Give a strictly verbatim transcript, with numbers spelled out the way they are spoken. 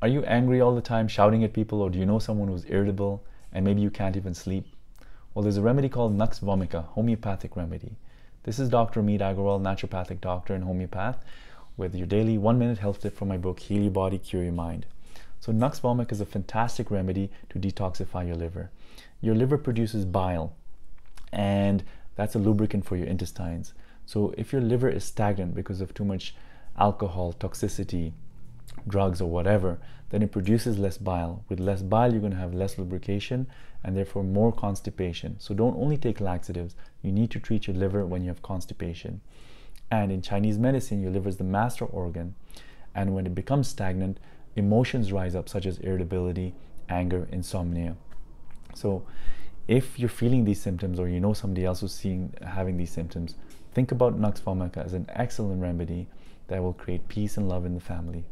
Are you angry all the time, shouting at people, or do you know someone who's irritable and maybe you can't even sleep? Well, there's a remedy called Nux Vomica, homeopathic remedy. This is Doctor Ameet Aggarwal, naturopathic doctor and homeopath, with your daily one minute health tip from my book, Heal Your Body, Cure Your Mind. So Nux Vomica is a fantastic remedy to detoxify your liver. Your liver produces bile, and that's a lubricant for your intestines. So if your liver is stagnant because of too much alcohol, toxicity, drugs, or whatever, then it produces less bile. With less bile, you're going to have less lubrication and therefore more constipation. So don't only take laxatives. You need to treat your liver when you have constipation. And in Chinese medicine, your liver is the master organ, and when it becomes stagnant, emotions rise up, such as irritability, anger, insomnia. So if you're feeling these symptoms, or you know somebody else who's seeing having these symptoms, think about Nux Vomica as an excellent remedy that will create peace and love in the family.